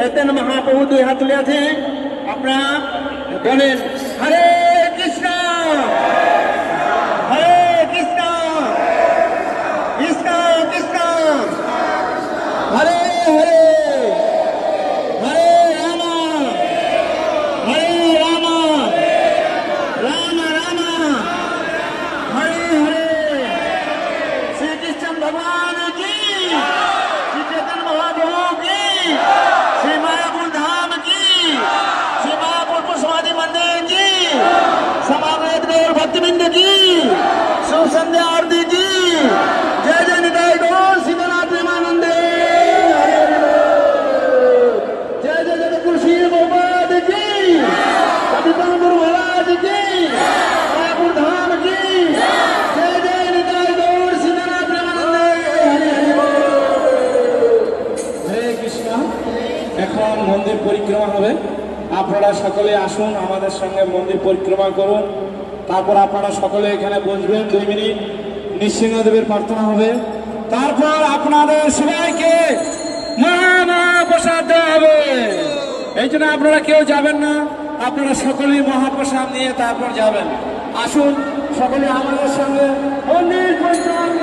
चैतन्य महाप्रभु दुई हाथ लिया थे अपना बोलें हरे कृष्णा कृष्णा कृष्णा हरे हरे हरे रामा राम राम हरे हरे श्री कृष्ण भगवान की श्री चैतन्य महाप्रभु की भक्तबिंद जी शुभ संध्या आरती जी जय जय निताई गौर सीतानाथ प्रेमानंद जय जय जगतगुरु श्री गोपाल जी कपिपाल गुरु महाराज जी मायापुर धाम जी जय जय निताई गौर सीतानाथ प्रेमानंद हरे हरे कृष्णा এখন মন্দির परिक्रमा হবে আপনারা সকলে আসুন আমাদের সঙ্গে মন্দির परिक्रमा করুন তারপর আপনারা সকলে এখানে বসবেন 2 মিনিট নিশ্চিন্নদেবের প্রার্থনা হবে তারপর আপনাদের সবাইকে মহাপ্রসাদ হবে এইজন্য আপনারা কেউ যাবেন না আপনারা সকলেই মহাপ্রসাদ নিয়ে তারপর যাবেন আসুন সকলে আমাদের সঙ্গে Anil পঞ্চাঙ্গ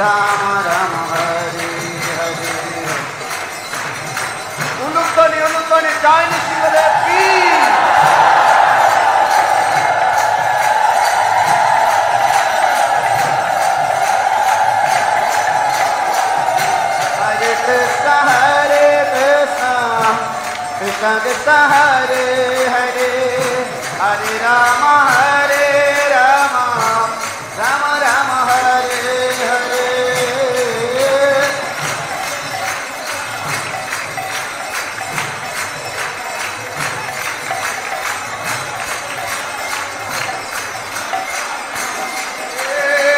Rama Rama Hare Hare. Ulukbani dynasty with their feet. Hare Krishna Hare Krishna Krishna Krishna Hare Hare Hare Rama Hare Rama Rama Rama Hare Hare.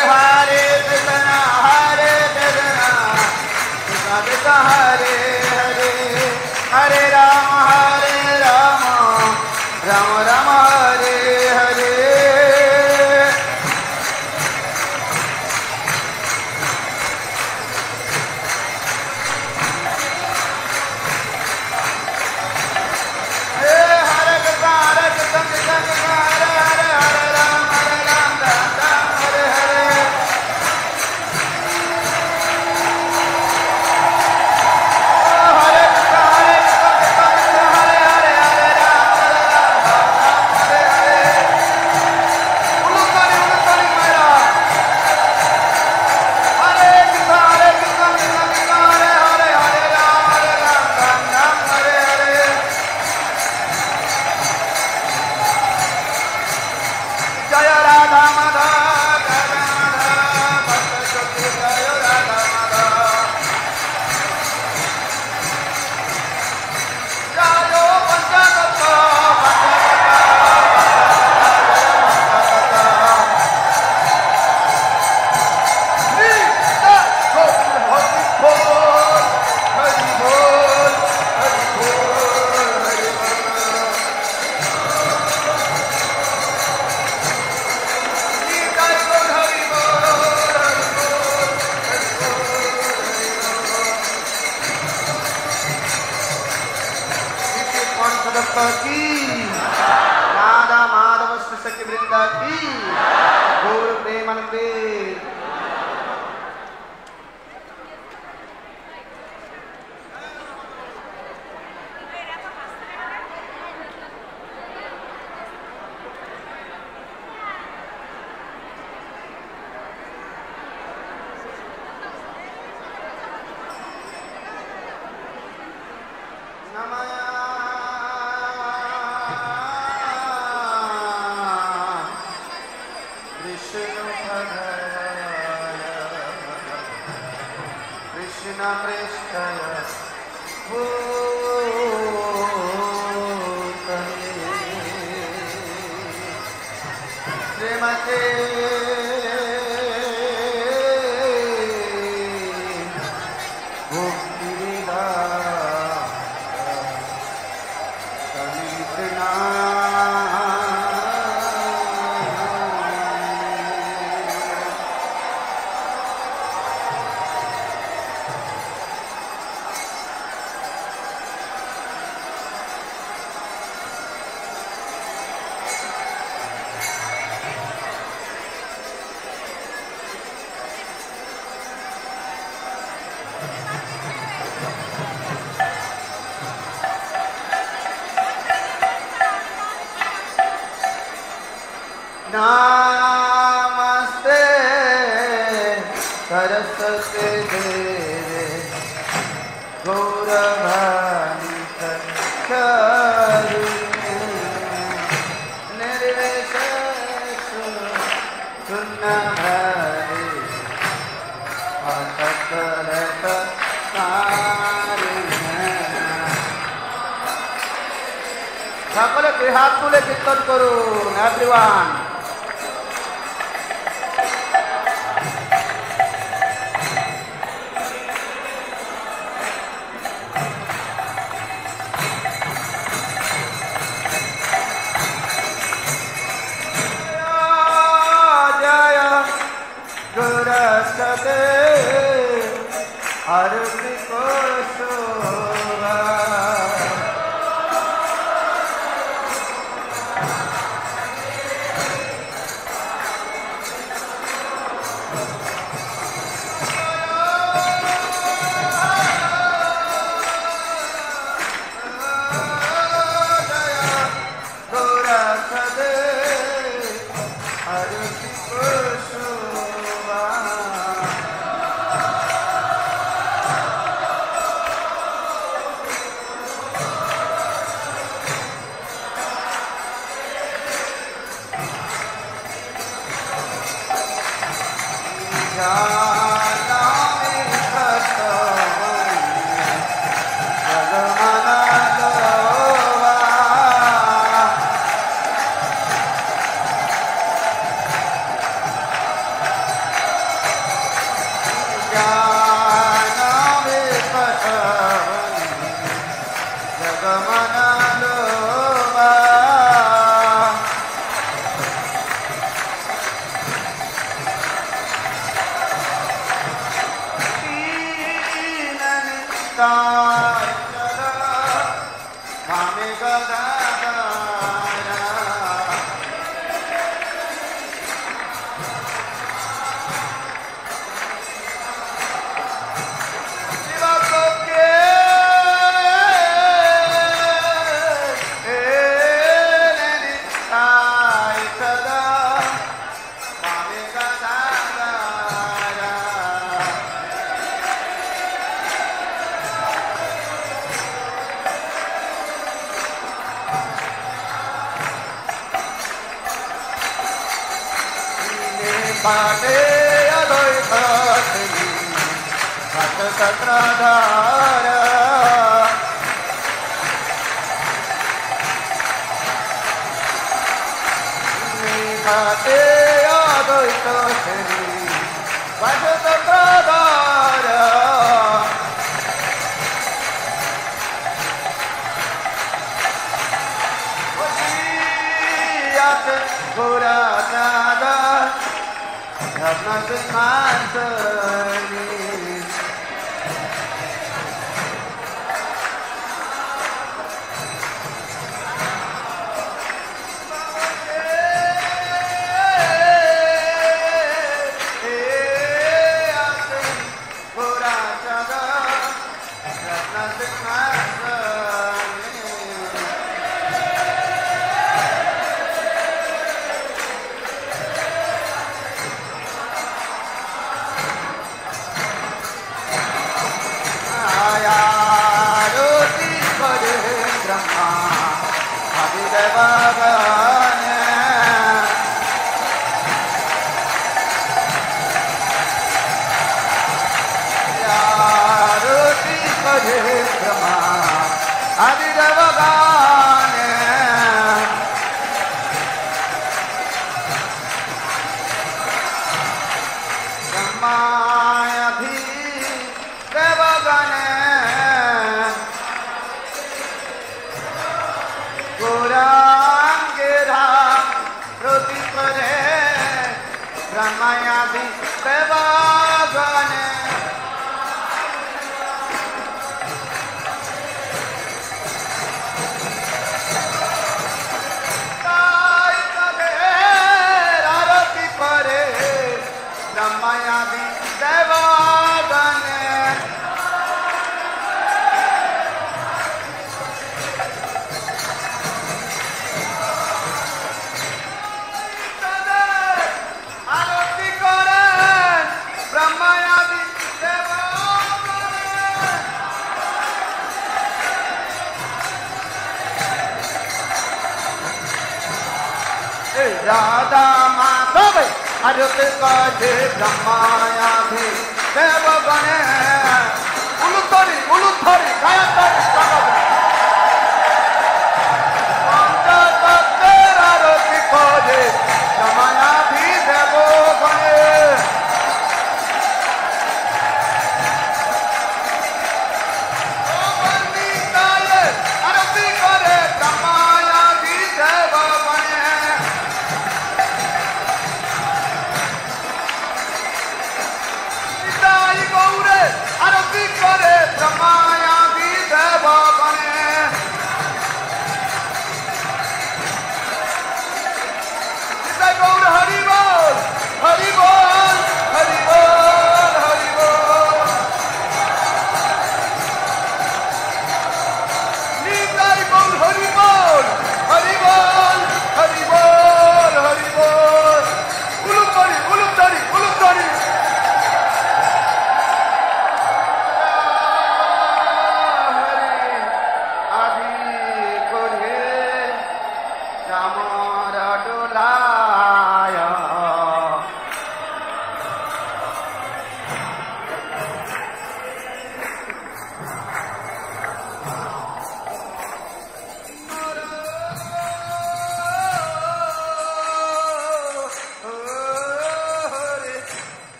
Hare Krishna Hare Krishna Krishna Krishna Hare Hare Hare Rama Hare Rama Rama Rama Hare Hare.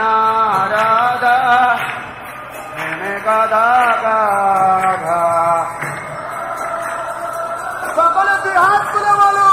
Krishna Radha Nimekada Gagha সকলে দুই হাত তুলে বলুন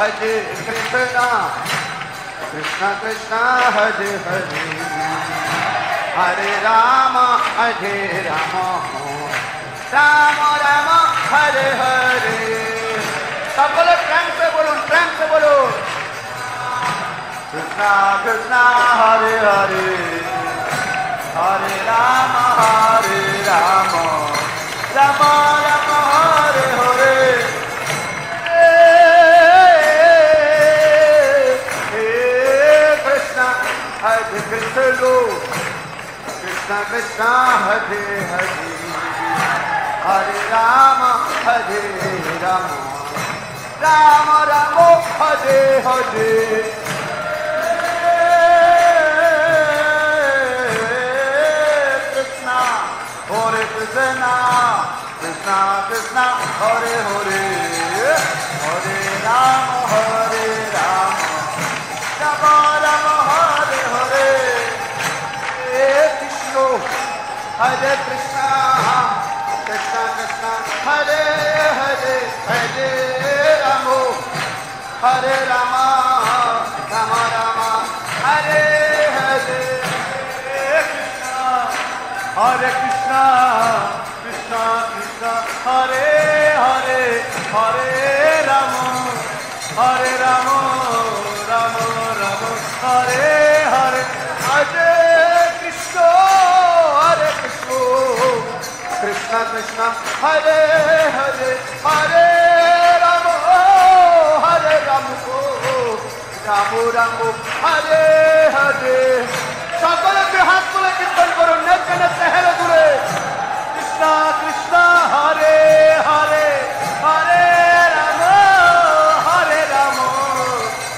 Hare Krishna, Krishna Krishna Hare Hare, Hare Rama, Hare Rama, Rama Rama Hare Hare. सबको प्रेम से बोलो Krishna Krishna Hare Hare, Hare Rama Hare Rama, Rama Rama Hare Hare. Hare Krishna Krishna Hare Hare Hare Rama Rama Rama Hare Hare Krishna Hare Krishna Krishna Krishna Hare Hare Hare Rama Hare Rama Rama Rama Hare Krishna, Krishna Krishna, Hare Hare, Hare Rama, Hare Rama, Rama Rama, Hare Hare, Hare Krishna, Krishna Krishna, Hare Hare, Hare Rama, Hare Rama, Rama Rama, Hare Hare, Hare Krishna. Krishna Krishna Hare Hare Hare Rama Rama Rama Hare Hare সকলে দুই হাত তুলে কীর্তন করুন নেচে নেচে হেলে দুলে Krishna Krishna Hare Hare Hare Rama Hare Rama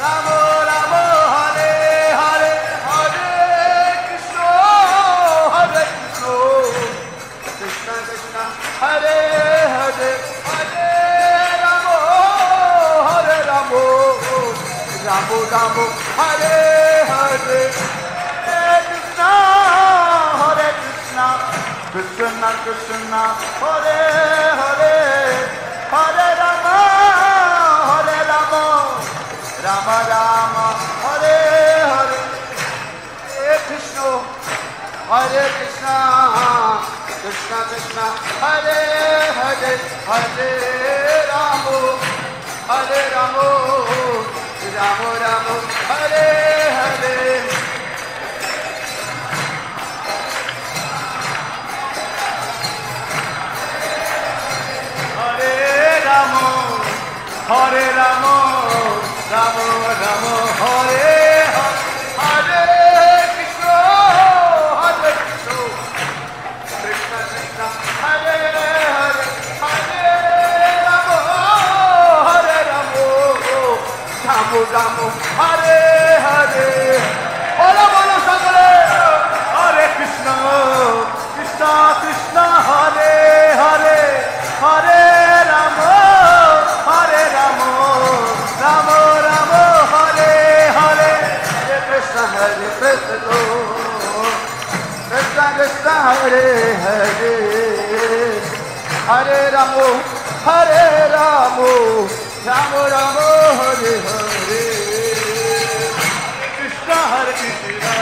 Rama Rama Hare Hare Hare Krishna Hare Krishna Krishna Hare Hare Hare Rama Hare Rama Rama Rama Hare Hare Hare Krishna Krishna Krishna Hare Hare Hare Rama Rama Rama Hare Hare Hare Krishna Hare Krishna Krishna Krishna Hare Hare Hare Rama Rama Rama Hare Hare Hare Rama Hare Rama Rama Rama Hare Hare Hare Krishna Hare Krishna Rama, Hare Hare. Bola bola sakale, Hare Krishna, Krishna Krishna, Hare Hare, Hare Rama, Hare Rama, Rama Rama, Hare Hare. Hare Krishna, Hare Krishna, Krishna Krishna, Hare Hare, Hare Rama, Hare Rama. Ram Ram Hare Hare, Krishna Hare Krishna,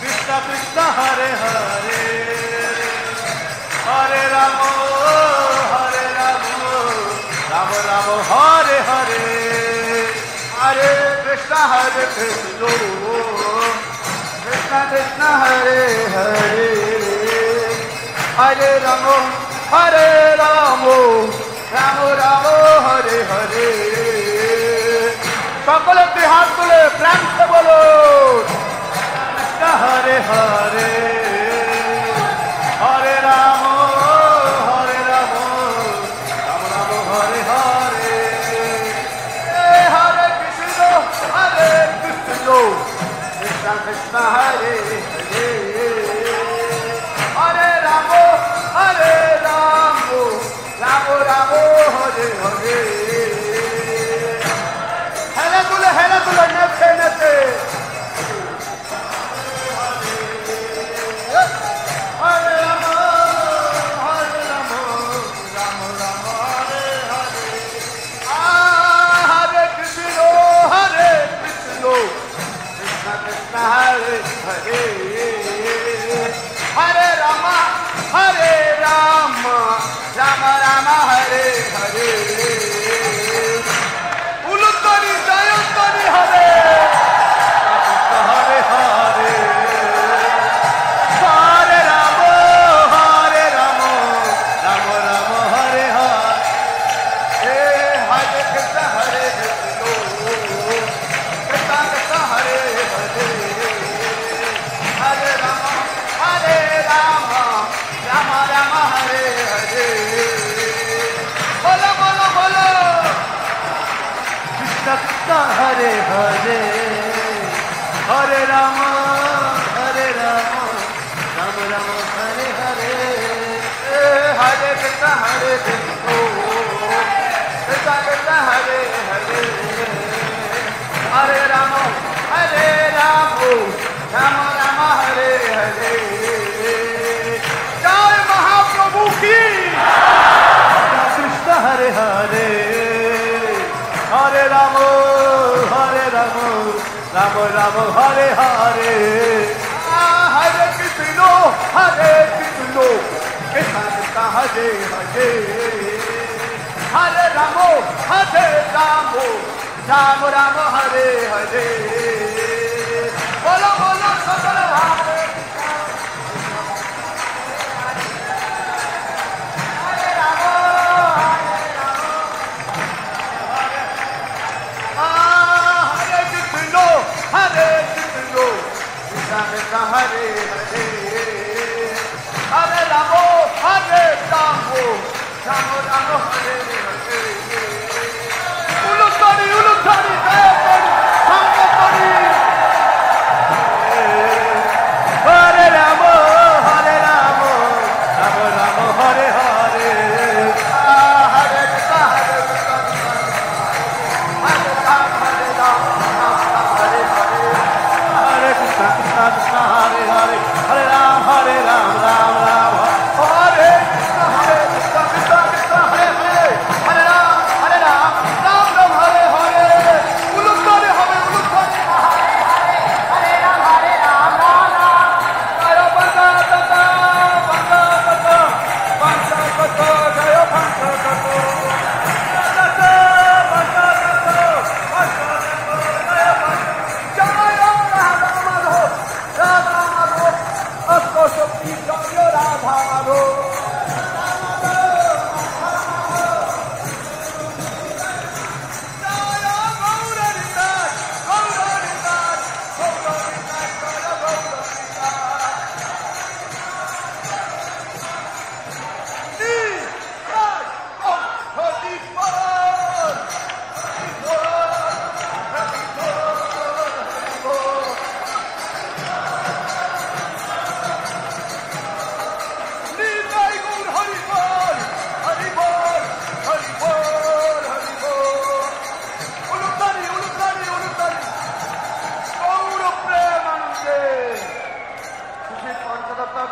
Krishna Krishna Hare Hare, Hare Ram Hare Ram, Ram Ram Hare Hare, Hare Krishna Hare Krishna, Krishna Krishna Hare Hare, Hare Ram Hare Ram. Ram Ram Hare Hare সকলে দুই হাত তুলে প্রাণে বলো কৃষ্ণ হরে হরে হরে রাম হরে রাম রাম রাম হরে হরে হরে কৃষ্ণ কৃষ্ণ কৃষ্ণ হরে হরে হরে রাম হরে রাম রাম রাম হরে হরে হেলা তুলে নেচে নেচে হরে রাম হরে রাম রাম রাম হরে হরে হরে কৃষ্ণ কৃষ্ণ কৃষ্ণ হরে হরে হরে রাম হরে রাম রাম রাম হরে হরে উলুতনি জয়ন্তনি হরে হরে হরে হরে রাম রাম রাম হরে হরে হরে কৃষ্ণ হরে কৃষ্ণ কৃষ্ণ হরে হরে হরে রাম হরে Ram Ram Ram Hare Hare Hare Hare Hare Rama Hare Rama Rama Rama Hare Hare Hare Krishna Hare Krishna Krishna Hare Hare Hare Rama Hare Rama Rama Rama Hare Hare Chaitanya Mahaprabhu ki Jai Krishna Hare Hare Hare Rama Ram Ram Hare Hare Hare Krishna Hare Krishna Krishna Krishna Hare Hare Hare Ram Hare Ram Ram Ram Hare Hare Bolo bolo sakala Hare Hare Hare Hare Rama Hare Rama Rama Rama Hare Hare Ulutani Jayatani Sangatani Hare Rama Hare Rama Rama Rama Hare Hare Hare Krishna Hare Krishna Hare Rama Hare Rama Hare Hare Hare Krishna Krishna Krishna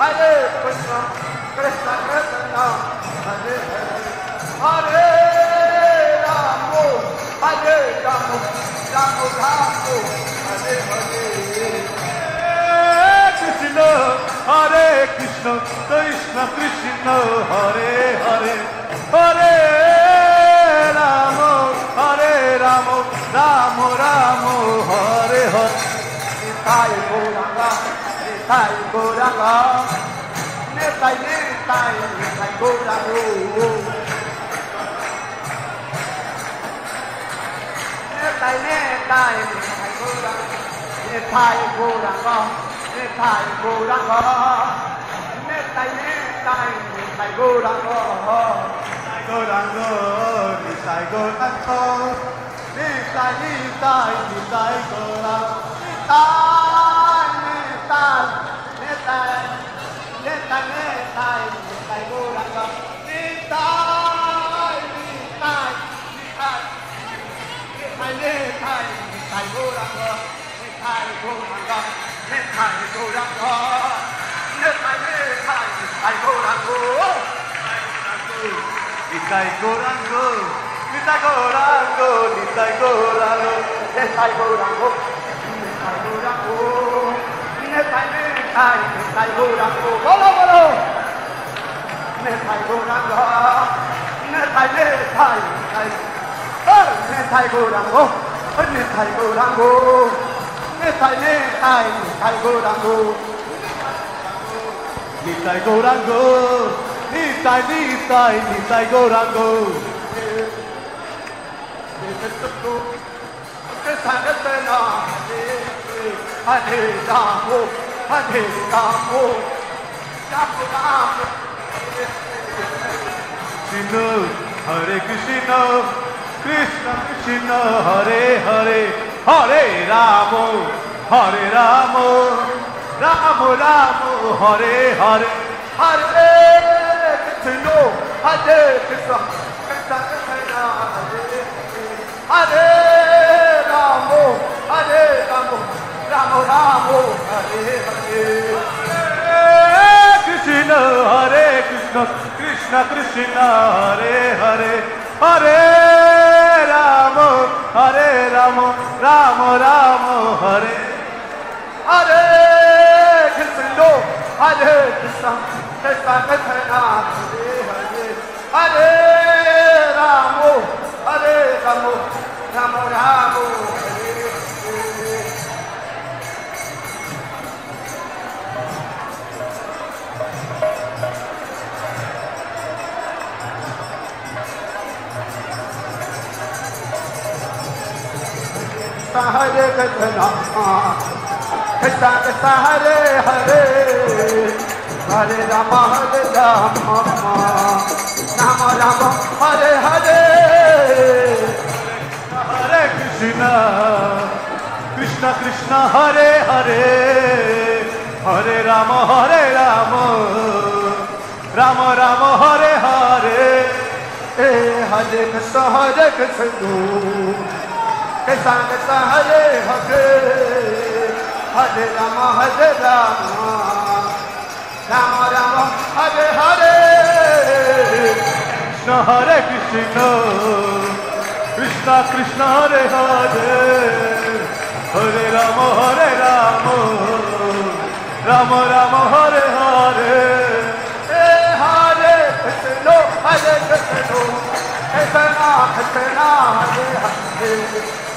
Hare Krishna, Krishna Krishna, Hare Hare, Hare Rama, Rama Rama, Hare Hare. Krishna, Hare Krishna, Krishna Krishna, Hare Hare, Hare Rama, Rama Rama, Hare Hare. Nitai Goranga, Nitai Goranga. Nitai, Nitai, Nitai Goranga. Nitai, Nitai, Nitai Goranga. Nitai Goranga, Nitai Goranga. Nitai, Nitai, Nitai Goranga. Nitai Goranga, Nitai Goranga. Nitai, Nitai, Nitai Goranga. Nitai, Nitai, Nitai. Nitai, nitai, nitai goranga. Nitai, nitai, nitai. Nitai, nitai, nitai goranga. Nitai goranga, nitai goranga. Nitai, nitai, nitai goranga. Nitai goranga, nitai goranga, nitai goranga, nitai goranga, nitai goranga. Nitai, nitai, nitai goranga. Bolo, bolo. Hare Krishna, Krishna Krishna, Hare Hare, Hare Rama, Hare Rama, Rama Rama, Hare Hare, Hare Krishna, Hare Krishna, Krishna Krishna, Hare Rama, Hare Rama, Rama Rama, Hare Hare, Hare Krishna, Hare Krishna. Krishna Krishna Hare Hare Hare Rama Rama Rama Hare Hare Krishna Krishna Krishna Hare Hare Hare Rama Rama Rama Hare Hare Krishna, Krishna Krishna Hare Hare, Hare Rama Hare Rama, Rama Rama Hare Hare. Hare Krishna, Krishna Krishna Hare Hare, Hare Rama Hare Rama, Rama Rama Hare Hare. Hare Krishna Hare Krishna. Krishna Krishna Hare Hare, Hare Rama Hare Rama, Rama Rama Hare Hare. Krishna Hare Krishna, Krishna Krishna Hare Hare, Hare Rama Hare Rama, Rama Rama Hare Hare. Hare Krishna Hare Krishna, Krishna Krishna Hare Hare. Hare Ramo, Hare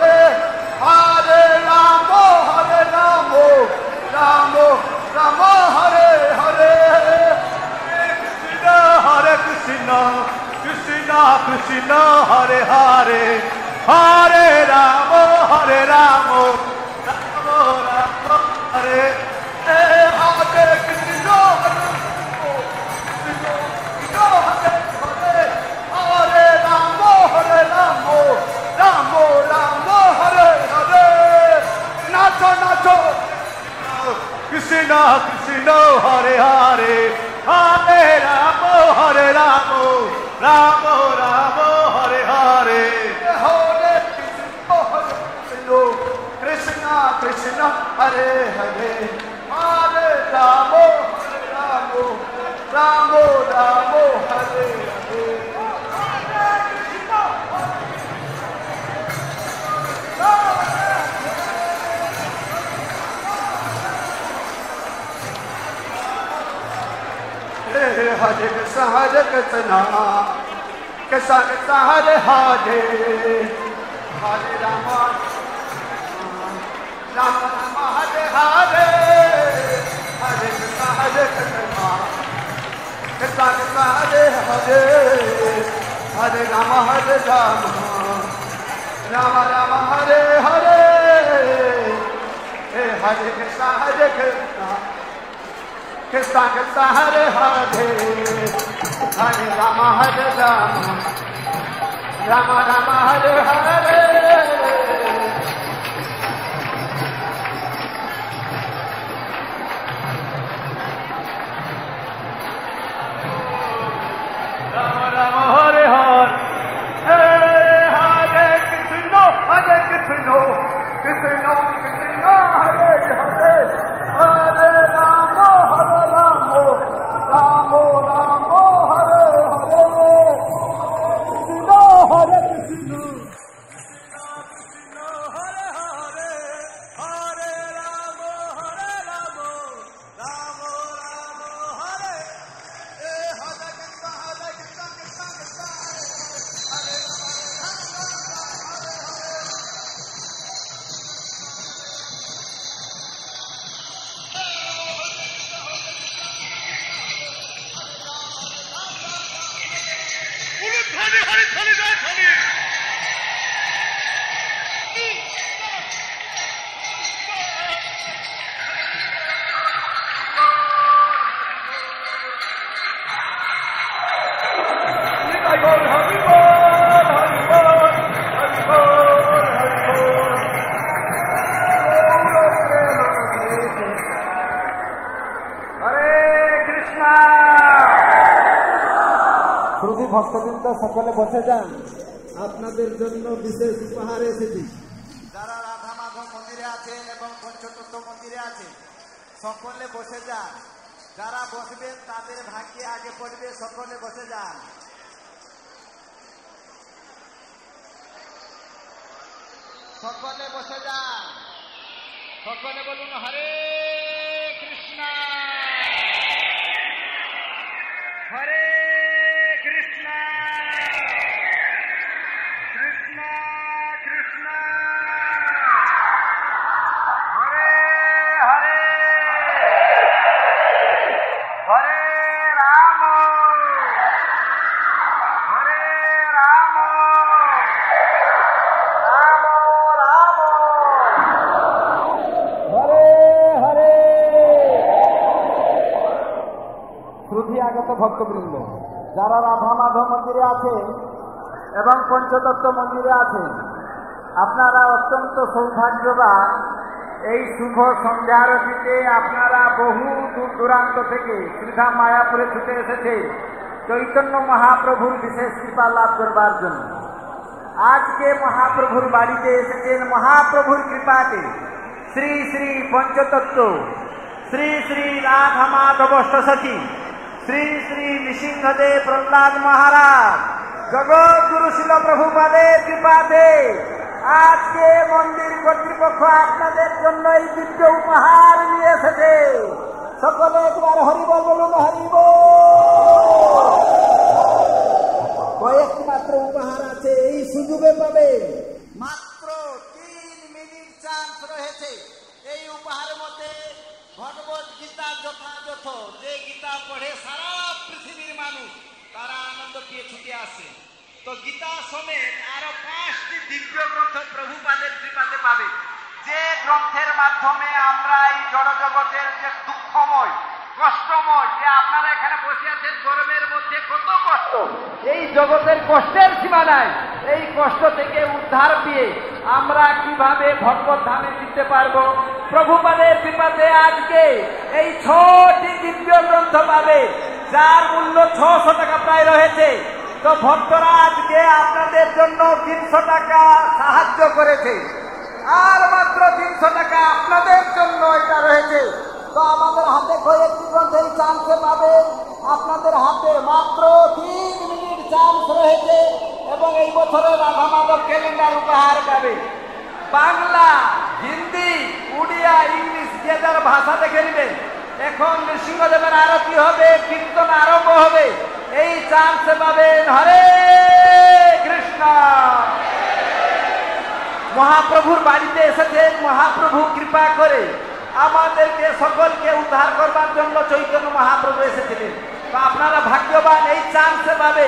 Hare. Hare Ramo, Hare Ramo. Ramo, Ramo, Hare Hare, Hare Krishna, Krishna Krishna, Hare Hare, Hare Ramo, Hare Ramo, Ramo Ramo, Hare Hare Krishna, Krishna Hare Hare, Ramo, Hare Ramo, Ramo Ramo, Hare Hare, Nacho Nacho. Krishna, Krishna, Hare Hare, Hare Rama, Hare Rama, Rama Rama, Hare Hare. Hare Krishna, Krishna, Hare Hare, Hare Rama, Hare Rama, Rama Rama, Hare Hare. Hare Krishna, Hare Krishna, Krishna Krishna, Hare Hare, Hare Rama, Rama Rama, Hare Hare, Hare Krishna, Hare Krishna, Krishna Krishna, Hare Hare, Hare Rama, Hare Rama, Rama Rama, Hare Hare, Hare Krishna, Hare Krishna. Krishna Krishna Hare Hare, Hare Rama Hare Rama, Rama Rama Hare Hare. Rama Rama Hare Hare, Hare Krishna, Hare Krishna, ভক্তবৃন্দ সকলে বসে যান, আপনাদের জন্য বিশেষ উপহার এসেছি। যারা রাধা মাধব মন্দিরে আছে এবং পঞ্চতত্ত্ব মন্দিরে আছে সকলে বসে যান। যারা বসবেন তাদের ভাগ্যে আগে পড়বে, সকলে বসে যান। সকলে বসে যান, সকলে বলুন হরে কৃষ্ণা হরে Krishna, Krishna, Krishna, Hare Hare, Hare Rama, Hare Rama, Rama Rama, Hare Hare. শ্রদ্ধেয় আগত ভক্তবৃন্দ, যারা রাধা মাধব মন্দিরে আছে এবং পঞ্চতত্ত্ব মন্দিরে আছে আপনারা অত্যন্ত সৌভাগ্যবান। এই শুভ সন্ধ্যারতিতে আপনারা বহু দূর দূরান্ত থেকে শ্রীধাম মায়াপুরে ছুটে এসেছে চৈতন্য মহাপ্রভুর বিশেষ কৃপা লাভ করবার জন্য। আজকে মহাপ্রভুর বাড়িতে এসেছেন, মহাপ্রভুর কৃপাতে শ্রী শ্রী পঞ্চতত্ত্ব, শ্রী শ্রী রাধা মাধব সখী, শ্রী শ্রী নৃসিংহদেব প্রহ্লাদ মহারাজ, জগৎগুরু শিল প্রভুপাদের কৃপাতে আজকে মন্দির কর্তৃপক্ষ আপনাদের জন্য এই দিব্য উপহার নিয়ে এসেছে। সকলে একবার হরিবল বলুন, হরিবল। কয়েকটি মাত্র উপহার আছে, এই সুযোগে পাবে। মাত্র 3 মিনিট চান্স রয়েছে। এই উপহারের মধ্যে ভগবত গীতা যথাযথ, যে গীতা পড়ে সারা পৃথিবীর মানুষ তারা আনন্দ পেয়ে ছুটে আসে। তো গীতা সমেত আরো 5টি দিব্য গ্রন্থ প্রভুপাদের কৃপাতে পাবে, যে গ্রন্থের মাধ্যমে আমরা এই জড় জগতের যে দুঃখময়, কষ্টময়, যে আপনারা এখানে বসে আছেন গরমের মধ্যে কত কষ্ট, এই জগতের কষ্টের সীমা নাই, এই কষ্ট থেকে উদ্ধার পেয়ে আমরা কিভাবে ভগবত ধামে জিততে পারবো, প্রভুপাদের কৃপাতে আজকে এই 6টি দিব্য গ্রন্থ পাবে, যার মূল্য 600 টাকা প্রায় রয়েছে। তো ভক্তরা আজকে আপনাদের জন্য 300 টাকা সাহায্য করেছে, আর মাত্র 300 টাকা আপনাদের জন্য এটা রয়েছে। তো আমাদের হাতে কয়েকটি গ্রন্থের চান্স পাবে, আপনাদের হাতে মাত্র 3 মিনিট চান্স রয়েছে এবং এই বছরের রাধা মাধব ক্যালেন্ডার উপহার পাবে। বাংলা, হিন্দি, উড়িয়া, ইংলিশ যে যার ভাষা দেখে নেবেন। এখন নৃসিংহদেবের আরতি হবে, কীর্তন আরম্ভ হবে, এই চান্স পাবেন। হরে কৃষ্ণ। মহাপ্রভুর বাড়িতে এসেছেন, মহাপ্রভু কৃপা করে আমাদেরকে সকলকে উদ্ধার করবার জন্য চৈতন্য মহাপ্রভু এসেছিলেন। তো আপনারা ভাগ্যবান, এই চান্স পাবে,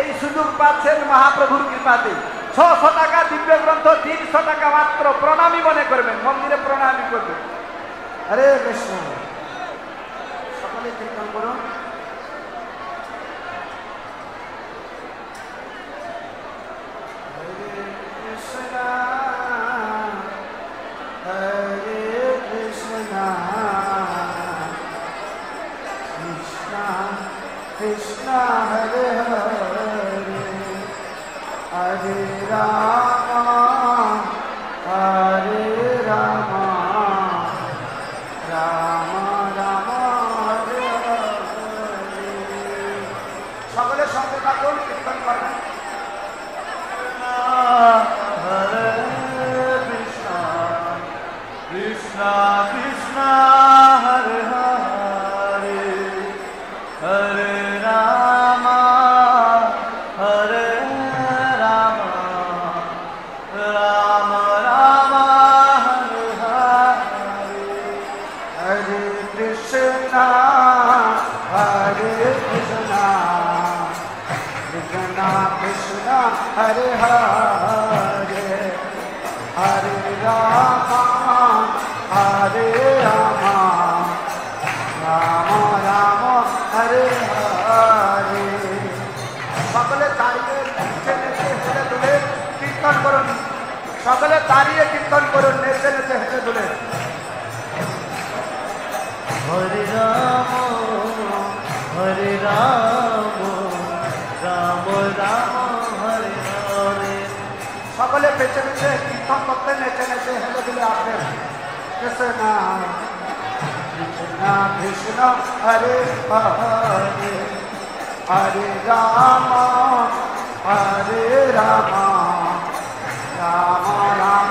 এই সুযোগ পাচ্ছেন মহাপ্রভুর কৃপাতে। 600 টাকা দিব্য গ্রন্থ, 300 টাকা মাত্র। প্রণামী মনে করবেন, মন্দিরে প্রণামী করবেন। হরে কৃষ্ণ। সকলে কীর্তন করুন। হরে কৃষ্ণ হরে কৃষ্ণ কৃষ্ণ কৃষ্ণ হরে হরে হরে রামা হরে রামা রামা রামা হরে হরে। সকলে সঙ্গে থাকুন, কীর্তন করেন। হরে কৃষ্ণ কৃষ্ণ কৃষ্ণ হরে হরে হরে রামা Hare Rama Hare Hare, Hare Rama, Hare Rama, Rama Rama, Hare Hare. Sakale tariye niche niche hele dule kirtan korun. Sakale tariye kirtan korun niche niche hele dule. Hare Rama, Hare Rama, Rama Rama. সকলে বেঁচে বেঁচে কীর্তন করতে নেচে নেচে হেলে দিলে আপনার Krishna Krishna Hare Hare Hare Ram Ram Ram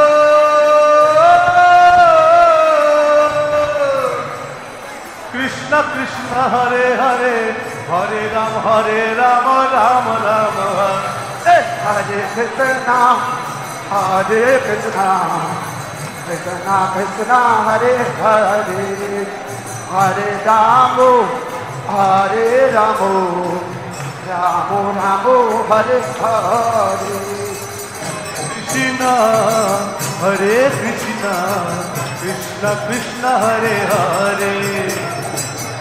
Krishna Krishna Hare Hare Hare Ram Ram Ram Hare Krishna Krishna Krishna Hare Hare Hare Ram Ram Ram Hare Hare Krishna Hare Krishna Krishna Krishna Hare Hare Hare Rama, Hare Rama, Rama Rama Hare Hare. Hare Krishna, Krishna Hare Hare.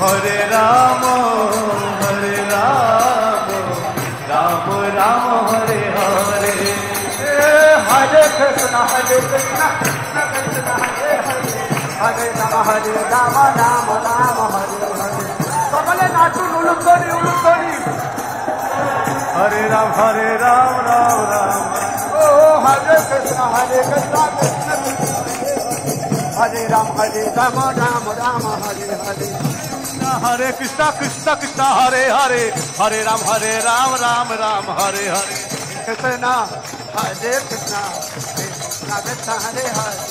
Hare Rama, Rama Rama Hare Hare. Sakale naatu ulukori. Hare Ram, Ram Ram. Oh, Hare Krishna, Hare Krishna, Krishna Krishna. Hare Rama, Rama Rama Hare Hare. Hare Krishna Krishna Krishna Hare Hare Hare Ram Ram Ram Hare Hare Hare Krishna Krishna Krishna Hare Hare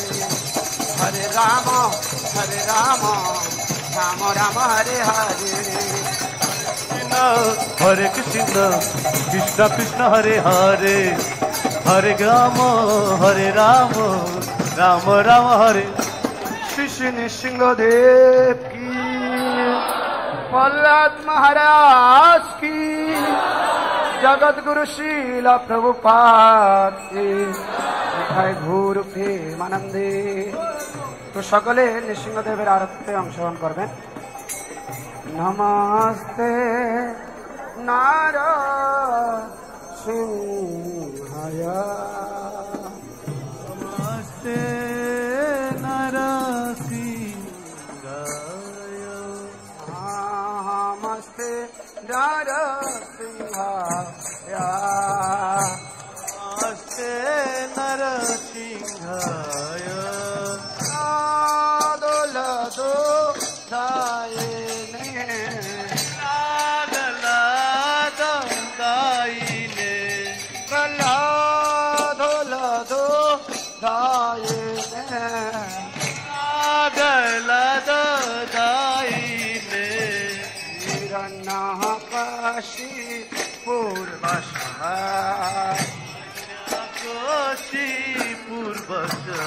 Hare Rama Ram Ram Hare Hare Hare Krishna Krishna Krishna Hare Hare Hare Rama Ram Ram Hare Shri Shri Nishingadev Prahlad महाराज की जगत गुरु शीला प्रभुपाद की भूर प्रेम आनंदे तो सकले नृसिंहदेवर आरत्ते अंशग्रहण करबेन नमस्ते नारद सिंहाय नमस्ते Narad Nara Singhaya, Namaste Nara Singhaya, Nadola Dodaine, Nadola Dodaine, Nadola Dodaine, Nadola Dodaine, Kashi Purvasha, Kashi Purvasha,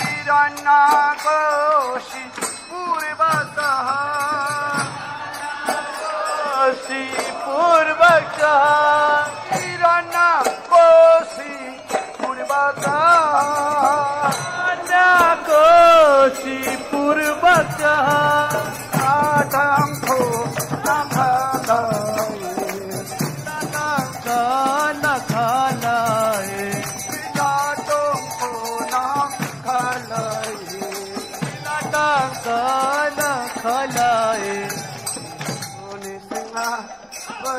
Hirana Kashi Purvasha, Kashi Purvasha, Hirana Kashi Purvasha, Hirana Kashi Purvasha, Atamko. Nakhala, nakhala, nakhala,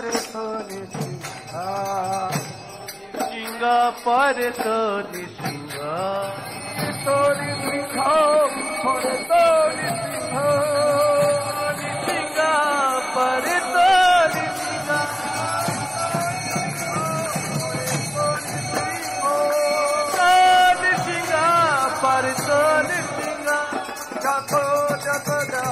पर तोरी सिंगा पर तोरी सिंगा तोरी सिंगा पर तोरी सिंगा पर तोरी सिंगा तोरी सिंगा पर तोरी सिंगा जागो जागो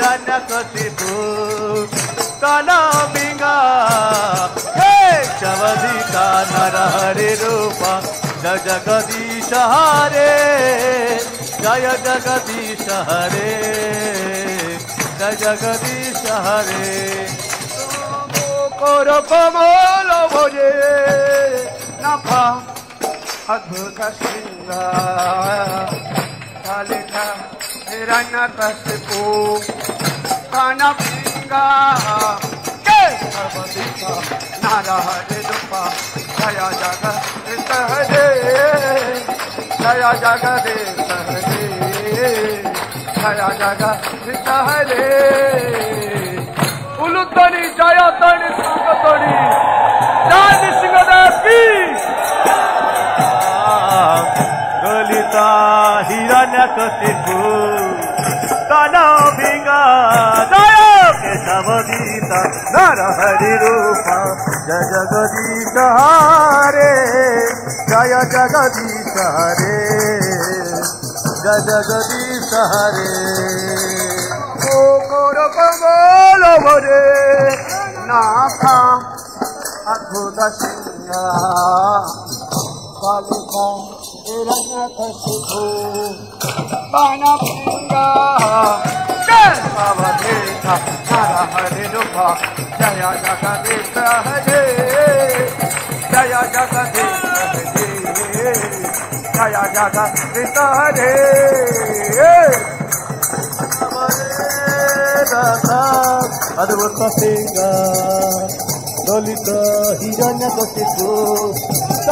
नर हरि रूप जय जगदीश हरे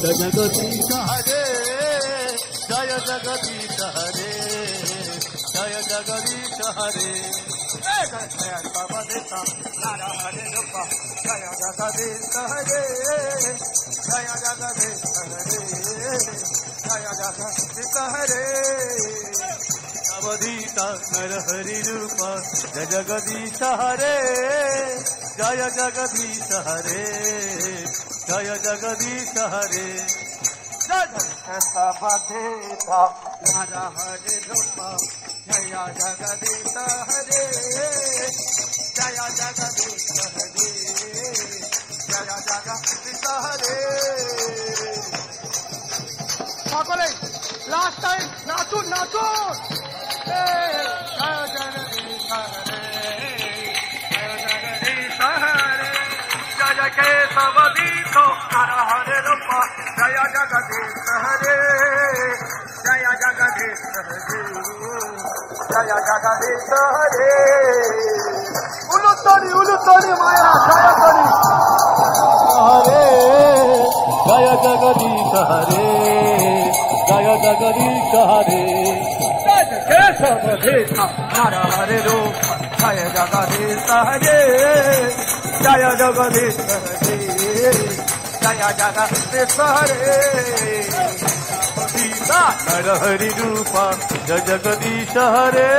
जय जगदीश हरे जय जगदीश हरे सबेता नर हरि रूप जय जगदीश हरे जय जगदीश हरे जय जगदीश हरे সকলে लास्ट टाइम नाचो नाचो उलुतोड़ी माया जयतोड़ी हरे जय जगदीश हरे जय जगदीश हरे हरे रूप जय जगदीश हरे जय जगदीश हरे जय जगदीश हरे नर हरि रूप जय जगदीश हरे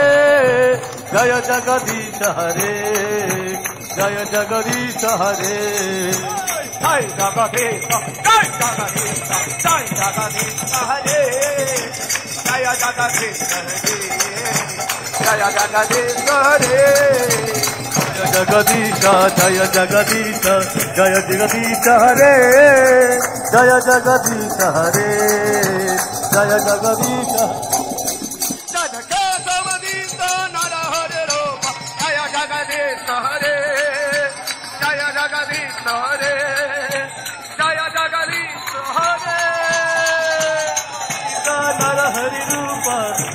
जय जगदीश हरे जय जगदीश हरे जय जगदीश जय जगदीश जय जगदीश हरे जय जगदीश जय जगदीश हरे जय जगदीश जय जगदीश जय जगदीश हरे जय जगदीश हरे जय जगदीश जय जगदीश नर हरे रूप जय जगदीश हरे जय जगदीश हरे जय जगदीश हरे नर हरि रूप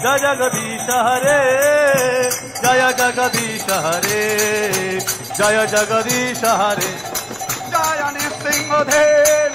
जय जगदीश हरे जय जगदीश हरे जय जगदीश हरे जय नृसिंहदेव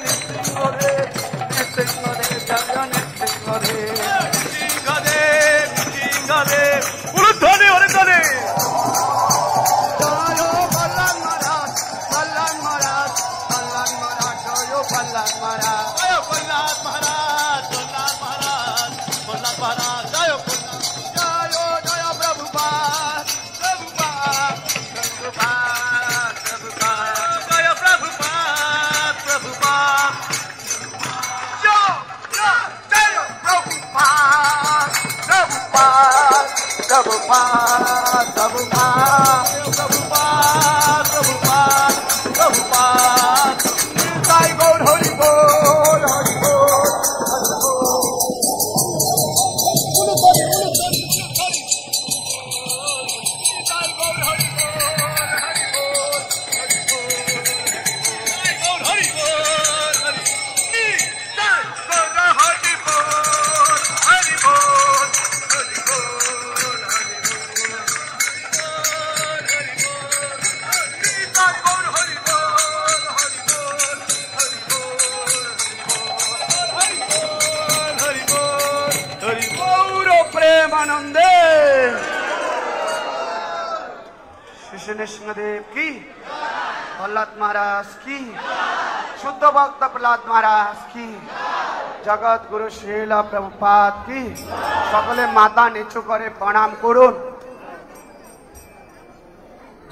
सिंहदेव की भल्लत महाराज की शुद्ध भक्त प्रहलाद महाराज की जगत गुरु श्रील प्रभुपाद की सकले माथा नीचू करे प्रणाम करुन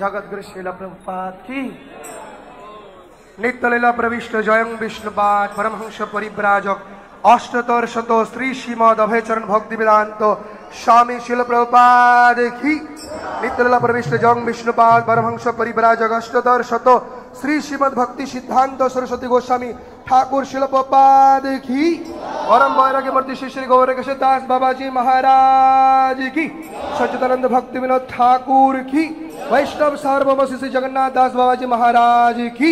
जगत गुरु श्रील प्रभुपाद की नित्य लीला प्रविष्ट जयं विष्णुपाद परमहंस परिव्राजक अष्टतर शत श्री श्रीमद अभयचरण भक्ति वेदांत स्वामी श्रील प्रभुपाद की नित्यला प्रविष्ट जंग विष्णुपाद परमहंस परिव्राजक अष्टतर शत श्री श्रीमद भक्ति सिद्धांत सरस्वती गोस्वामी ठाकुर श्रील प्रभुपाद की परम वैराग्य मूर्ति श्री श्री गौरकिशोर दास बाबाजी महाराज की सच्चिदानंद भक्ति विनोद ठाकुर की वैष्णव सार्वभौम श्री जगन्नाथ दास बाबाजी महाराज की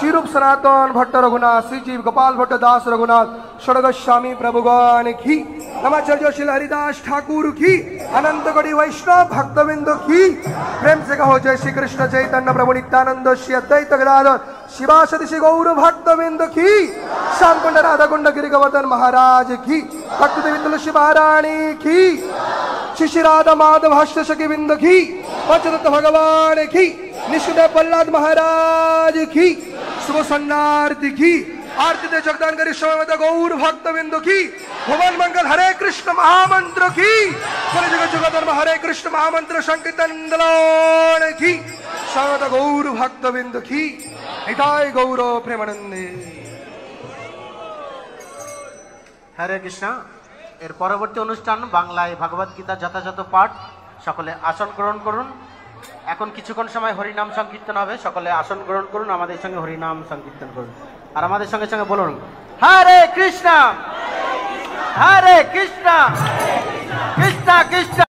श्रीरूप सनातन भट्ट रघुनाथ श्री जीव गोपाल भट्ट दास रघुनाथ षडगोस्वामी प्रभुगण की नमाचार्य श्री हरिदास ठाकुर की, अनंत गौड़ी वैष्णव भक्तविंद की। प्रेम से कहो जय श्री कृष्ण चैतन्य प्रभु नित्यानंद श्री अद्वैत गदाधर शिवासदि श्री गौर भक्तविंद की। श्याम कुंड राधा कुंड गिरि गोवर्धन महाराज की, भक्त देवेंद्र शिवाराणी की, श्री श्री राधा माधव हस्त सखी बिंद की, पंचदत्त भगवान की, निष्कुदेव प्रहलाद महाराज की, शुभ संगारती की। आरती दे जगदानगरी श्रीमद गौर भक्तबिंदु की। भुवन मंगल हरे कृष्ण महामंत्र की। बोले जगत जगत हरे कृष्ण महामंत्र संकीर्तन की। श्रीमद गौर भक्तबिंदु की। हिताय गौर प्रेमानंदे हरे कृष्ण। एर परवर्ती अनुष्ठान बांग्लाय भगवत गीता যথাযথ पाठ। सकले आसन ग्रहण करुन। এখন কিছুক্ষণ সময় হরিনাম সংকীর্তন হবে। সকলে আসন গ্রহণ করুন, আমাদের সঙ্গে হরিনাম সংকীর্তন করুন আর আমাদের সঙ্গে সঙ্গে বলুন হরে কৃষ্ণ হরে কৃষ্ণ কৃষ্ণ কৃষ্ণ।